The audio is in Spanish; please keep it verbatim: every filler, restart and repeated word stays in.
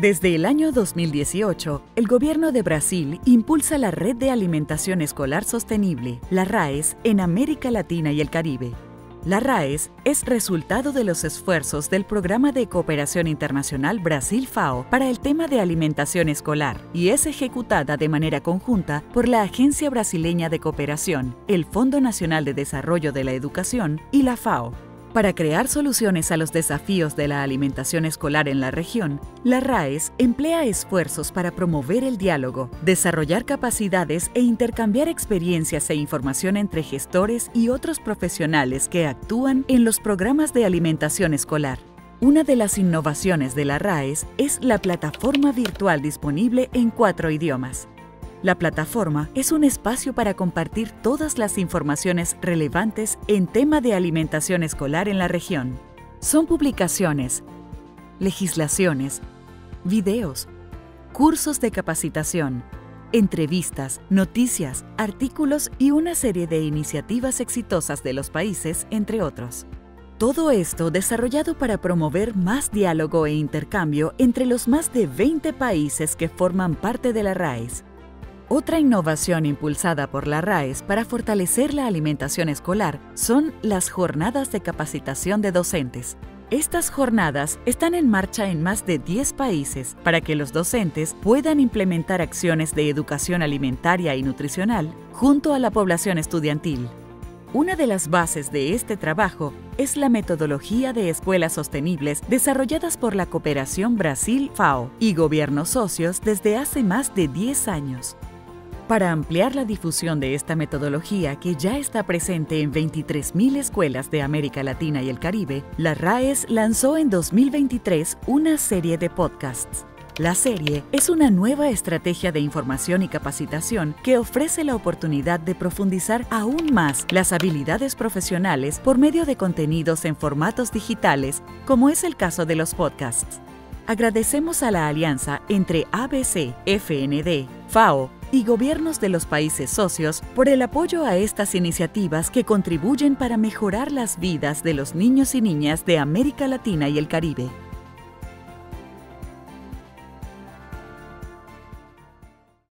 Desde el año dos mil dieciocho, el gobierno de Brasil impulsa la Red de Alimentación Escolar Sostenible, la RAES, en América Latina y el Caribe. La RAES es resultado de los esfuerzos del Programa de Cooperación Internacional Brasil-FAO para el tema de alimentación escolar y es ejecutada de manera conjunta por la Agencia Brasileña de Cooperación, el Fondo Nacional de Desarrollo de la Educación y la FAO. Para crear soluciones a los desafíos de la alimentación escolar en la región, la RAES emplea esfuerzos para promover el diálogo, desarrollar capacidades e intercambiar experiencias e información entre gestores y otros profesionales que actúan en los programas de alimentación escolar. Una de las innovaciones de la RAES es la plataforma virtual disponible en cuatro idiomas. La plataforma es un espacio para compartir todas las informaciones relevantes en tema de alimentación escolar en la región. Son publicaciones, legislaciones, videos, cursos de capacitación, entrevistas, noticias, artículos y una serie de iniciativas exitosas de los países, entre otros. Todo esto desarrollado para promover más diálogo e intercambio entre los más de veinte países que forman parte de la RAES. Otra innovación impulsada por la RAES para fortalecer la alimentación escolar son las jornadas de capacitación de docentes. Estas jornadas están en marcha en más de diez países para que los docentes puedan implementar acciones de educación alimentaria y nutricional junto a la población estudiantil. Una de las bases de este trabajo es la metodología de escuelas sostenibles desarrolladas por la Cooperación Brasil-FAO y gobiernos socios desde hace más de diez años. Para ampliar la difusión de esta metodología que ya está presente en veintitrés mil escuelas de América Latina y el Caribe, la RAES lanzó en dos mil veintitrés una serie de podcasts. La serie es una nueva estrategia de información y capacitación que ofrece la oportunidad de profundizar aún más las habilidades profesionales por medio de contenidos en formatos digitales, como es el caso de los podcasts. Agradecemos a la alianza entre A B C, F N D, FAO, y gobiernos de los países socios por el apoyo a estas iniciativas que contribuyen para mejorar las vidas de los niños y niñas de América Latina y el Caribe.